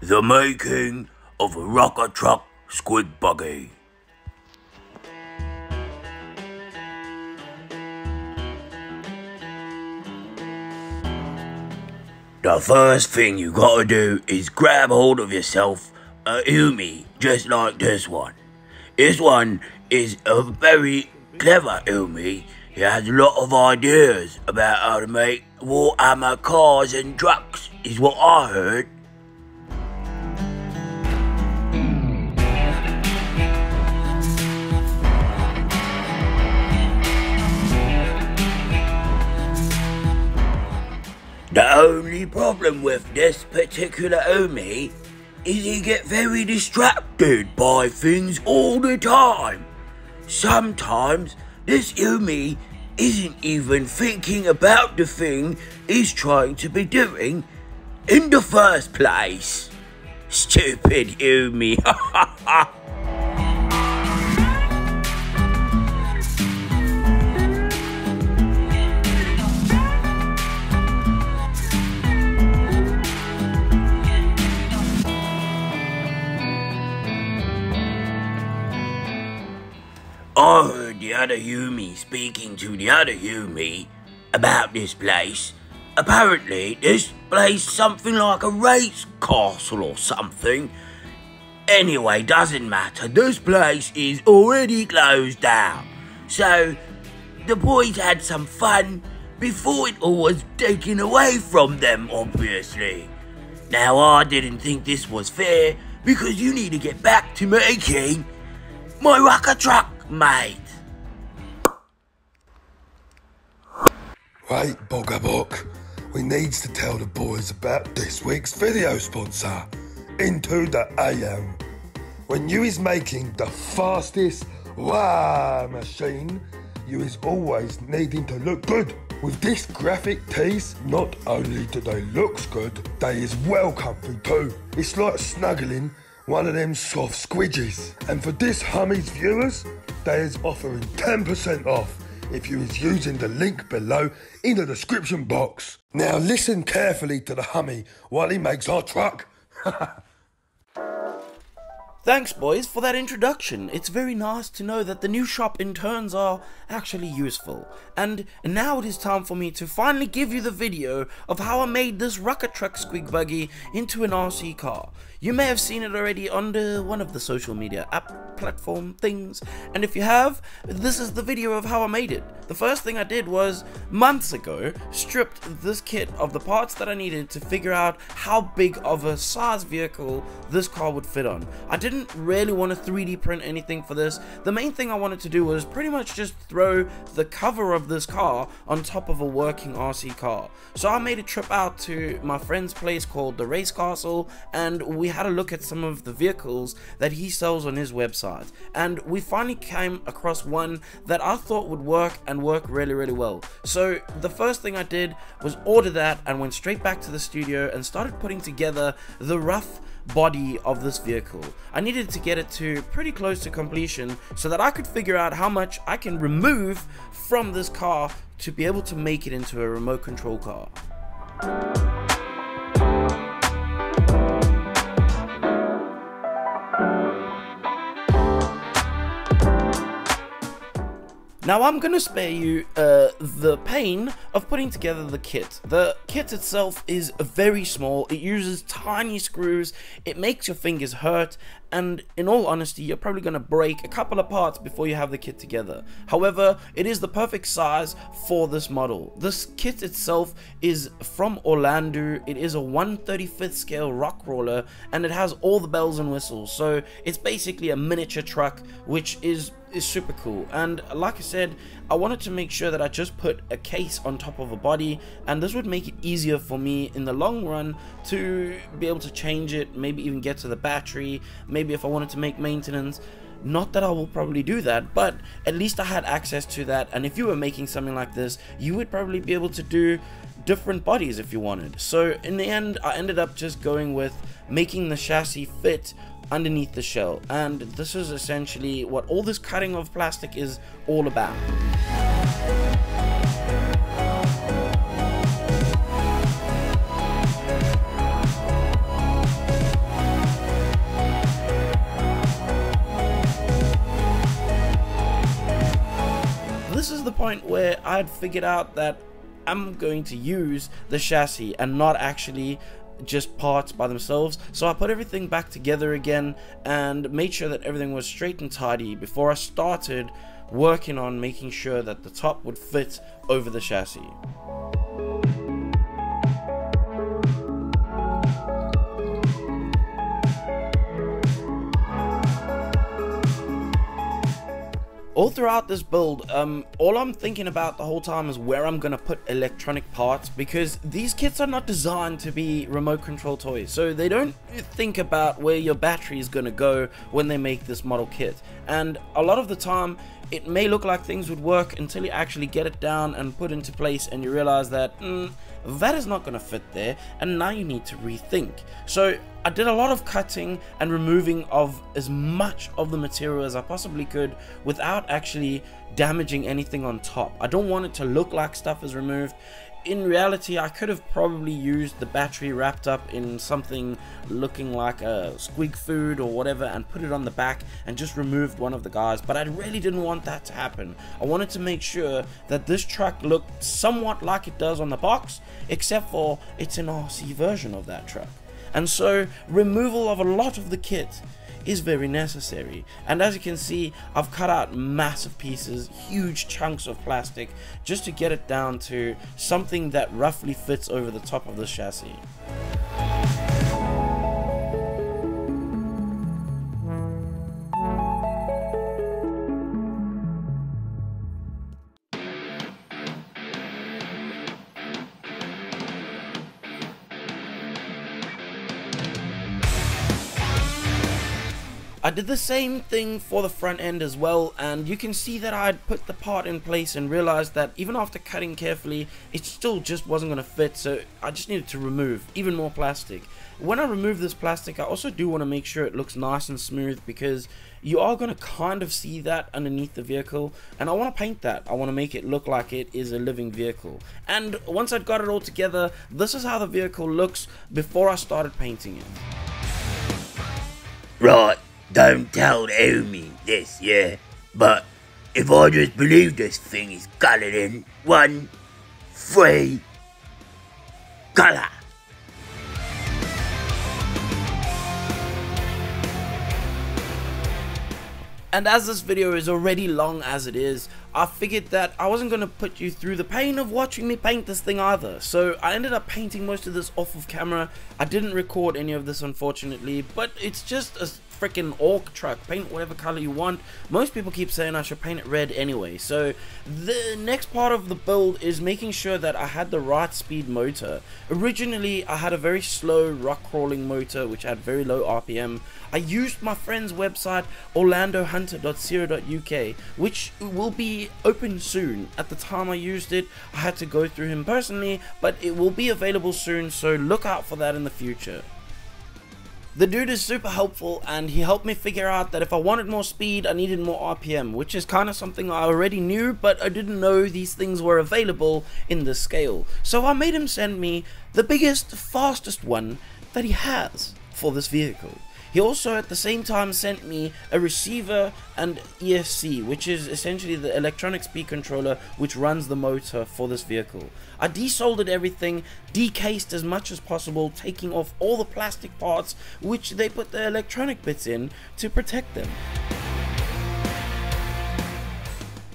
The making of a Rukkatrukk squigbuggy. The first thing you gotta do is grab hold of yourself a Umi, just like this one. This one is a very clever Umi. He has a lot of ideas about how to make Warhammer cars and trucks, is what I heard. The only problem with this particular Umi is he gets very distracted by things all the time. Sometimes this Umi isn't even thinking about the thing he's trying to be doing in the first place. Stupid Umi, ha ha ha. I heard the other Umi speaking to the other Umi about this place. Apparently, this place something like a race castle or something. Anyway, doesn't matter. This place is already closed down. So, the boys had some fun before it all was taken away from them, obviously. Now, I didn't think this was fair because you need to get back to making my Rukkatrukk, mate. Right, Bogabook, we needs to tell the boys about this week's video sponsor, Into the AM. When you is making the fastest wow machine, you is always needing to look good. With this graphic tees, not only do they looks good, they is well comfy too. It's like snuggling one of them soft squidges. And for this Hummies viewers, they is offering 10% off if you is using the link below in the description box. Now listen carefully to the Hummy while he makes our truck. Thanks boys for that introduction. It's very nice to know that the new shop interns are actually useful. And now it is time for me to finally give you the video of how I made this Rukkatrukk squigbuggy into an RC car. You may have seen it already under one of the social media app platform things, and if you have, this is the video of how I made it. The first thing I did was, months ago, stripped this kit of the parts that I needed to figure out how big of a size vehicle this car would fit on. I didn't really want to 3D print anything for this. The main thing I wanted to do was pretty much just throw the cover of this car on top of a working RC car. So I made a trip out to my friend's place called The Race Castle, and we had a look at some of the vehicles that he sells on his website, and we finally came across one that I thought would work and work really well. So the first thing I did was order that and went straight back to the studio and started putting together the rough body of this vehicle. I needed to get it to pretty close to completion so that I could figure out how much I can remove from this car to be able to make it into a remote control car. Now I'm going to spare you the pain of putting together the kit. The kit itself is very small, it uses tiny screws, it makes your fingers hurt, and in all honesty you're probably going to break a couple of parts before you have the kit together. However, it is the perfect size for this model. This kit itself is from Orlando, it is a 1/35 scale rock roller, and it has all the bells and whistles, so it's basically a miniature truck, which is super cool. And like I said, I wanted to make sure that I just put a case on top of a body, and this would make it easier for me in the long run to be able to change it, maybe even get to the battery, maybe if I wanted to make maintenance. Not that I will probably do that, but at least I had access to that, and if you were making something like this, you would probably be able to do different bodies if you wanted. So in the end, I ended up just going with making the chassis fit underneath the shell, and this is essentially what all this cutting of plastic is all about. point where I'd figured out that I'm going to use the chassis and not actually just parts by themselves. So I put everything back together again and made sure that everything was straight and tidy before I started working on making sure that the top would fit over the chassis. All throughout this build, all I'm thinking about the whole time is where I'm going to put electronic parts, because these kits are not designed to be remote control toys, so they don't think about where your battery is going to go when they make this model kit. And a lot of the time, it may look like things would work until you actually get it down and put into place and you realize that, that is not going to fit there, and now you need to rethink. So I did a lot of cutting and removing of as much of the material as I possibly could without actually damaging anything on top. I don't want it to look like stuff is removed. In reality, I could have probably used the battery wrapped up in something looking like a squig food or whatever and put it on the back and just removed one of the guys, but I really didn't want that to happen. I wanted to make sure that this truck looked somewhat like it does on the box, except for it's an RC version of that truck. And so removal of a lot of the kit is very necessary, and as you can see, I've cut out massive pieces, huge chunks of plastic, just to get it down to something that roughly fits over the top of the chassis. I did the same thing for the front end as well, and you can see that I had put the part in place and realized that even after cutting carefully, it still just wasn't going to fit, so I just needed to remove even more plastic. When I remove this plastic, I also do want to make sure it looks nice and smooth, because you are going to kind of see that underneath the vehicle, and I want to paint that. I want to make it look like it is a living vehicle. And once I'd got it all together, this is how the vehicle looks before I started painting it. Right. Don't tell Amy this, yeah, but if I just believe this thing is coloured in one free colour. And as this video is already long as it is, I figured that I wasn't going to put you through the pain of watching me paint this thing either, so I ended up painting most of this off of camera. I didn't record any of this, unfortunately, but it's just a freaking orc truck. Paint whatever color you want. Most people keep saying I should paint it red anyway, so the next part of the build is making sure that I had the right speed motor. Originally I had a very slow rock crawling motor which had very low RPM. I used my friend's website orlandohunter.co.uk, which will be open soon. At the time I used it, I had to go through him personally, but it will be available soon, so look out for that in the future. The dude is super helpful, and he helped me figure out that if I wanted more speed, I needed more RPM, which is kind of something I already knew, but I didn't know these things were available in this scale. So I made him send me the biggest, fastest one that he has for this vehicle. He also at the same time sent me a receiver and ESC, which is essentially the electronic speed controller which runs the motor for this vehicle. I desoldered everything, decased as much as possible, taking off all the plastic parts which they put the electronic bits in to protect them.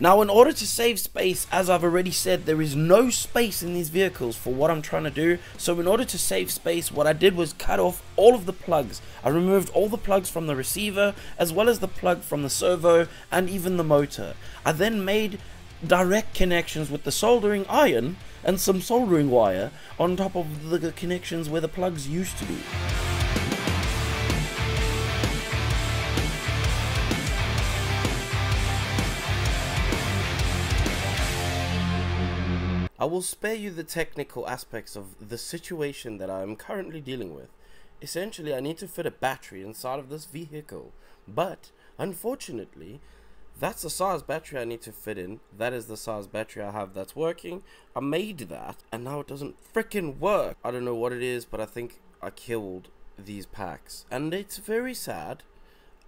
Now, in order to save space, as I've already said, there is no space in these vehicles for what I'm trying to do. So in order to save space, what I did was cut off all of the plugs. I removed all the plugs from the receiver, as well as the plug from the servo and even the motor. I then made direct connections with the soldering iron and some soldering wire on top of the connections where the plugs used to be. I will spare you the technical aspects of the situation that I am currently dealing with. Essentially, I need to fit a battery inside of this vehicle, but unfortunately, that's the size battery I need to fit in. That is the size battery I have that's working. I made that, and now it doesn't frickin' work. I don't know what it is, but I think I killed these packs, and it's very sad.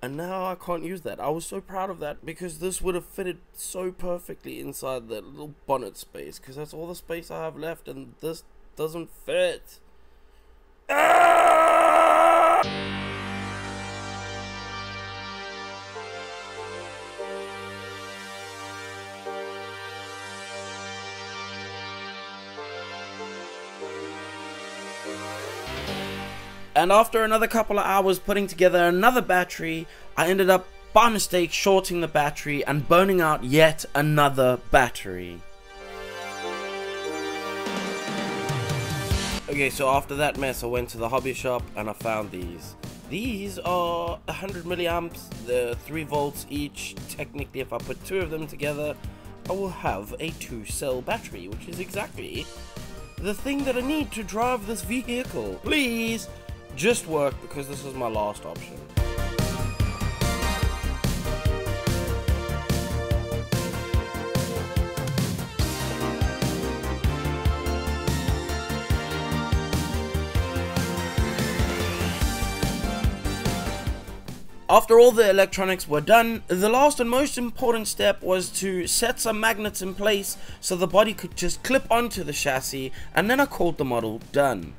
And now I can't use that. I was so proud of that because this would have fitted so perfectly inside that little bonnet space, because that's all the space I have left and this doesn't fit. Ah! And after another couple of hours putting together another battery, I ended up by mistake shorting the battery and burning out yet another battery. Okay, so after that mess I went to the hobby shop and I found these. These are 100 milliamps, they're 3 volts each. Technically if I put two of them together, I will have a 2-cell battery, which is exactly the thing that I need to drive this vehicle. Please! Just work, because this was my last option. After all the electronics were done, the last and most important step was to set some magnets in place so the body could just clip onto the chassis, and then I called the model done.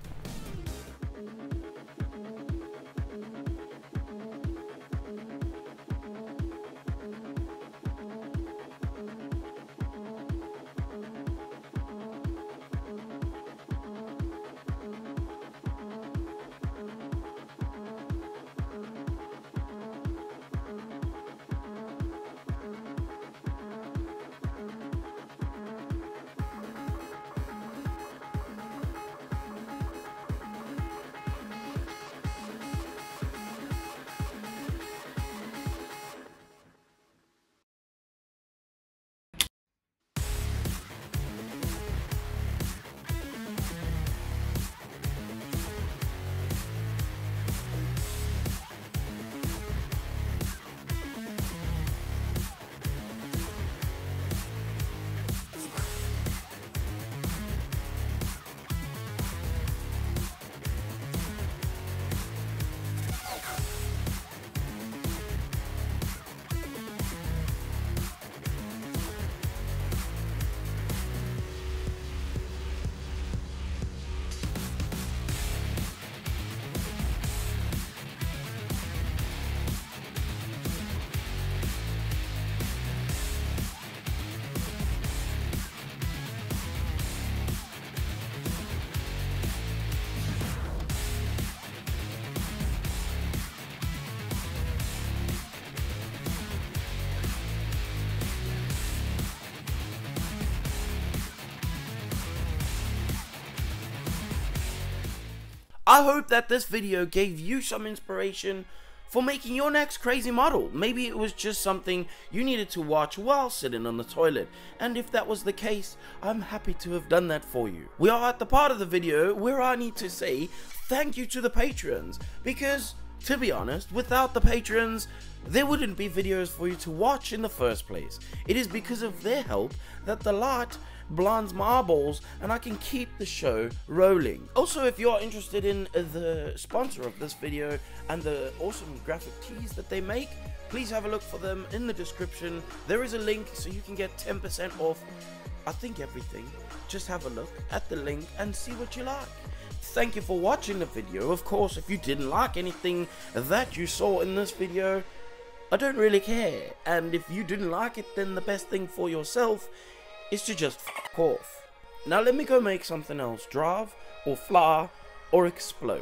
I hope that this video gave you some inspiration for making your next crazy model. Maybe it was just something you needed to watch while sitting on the toilet, and if that was the case, I'm happy to have done that for you. We are at the part of the video where I need to say thank you to the patrons, because to be honest, without the patrons, there wouldn't be videos for you to watch in the first place. It is because of their help that the light blinds my eyeballs and I can keep the show rolling. Also, if you're interested in the sponsor of this video and the awesome graphic tees that they make, please have a look for them in the description. There is a link so you can get 10% off, I think, everything. Just have a look at the link and see what you like. Thank you for watching the video. Of course, if you didn't like anything that you saw in this video, I don't really care, and if you didn't like it, then the best thing for yourself is to just f*** off. Now let me go make something else drive, or fly, or explode.